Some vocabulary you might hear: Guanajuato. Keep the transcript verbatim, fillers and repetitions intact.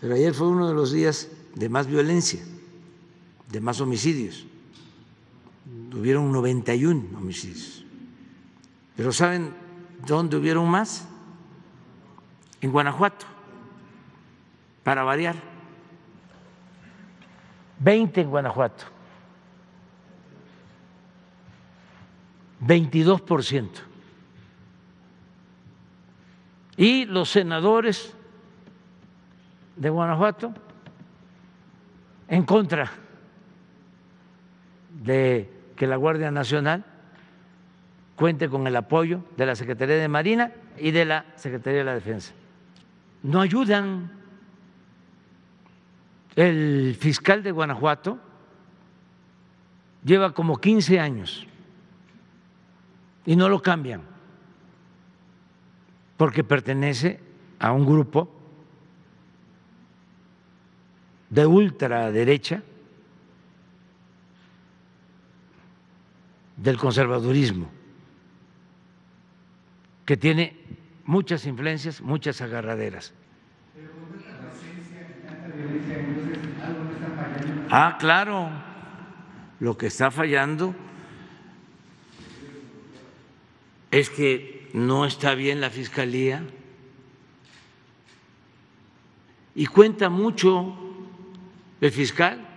Pero ayer fue uno de los días de más violencia, de más homicidios. Hubieron noventa y uno homicidios. Pero ¿saben dónde hubieron más? En Guanajuato, para variar. veinte en Guanajuato. veintidós por ciento. Y los senadores de Guanajuato en contra de que la Guardia Nacional cuente con el apoyo de la Secretaría de Marina y de la Secretaría de la Defensa. No ayudan. El fiscal de Guanajuato lleva como quince años y no lo cambian porque pertenece a un grupo de ultraderecha del conservadurismo, que tiene muchas influencias, muchas agarraderas. Ah, claro, lo que está fallando es que no está bien la Fiscalía y cuenta mucho el fiscal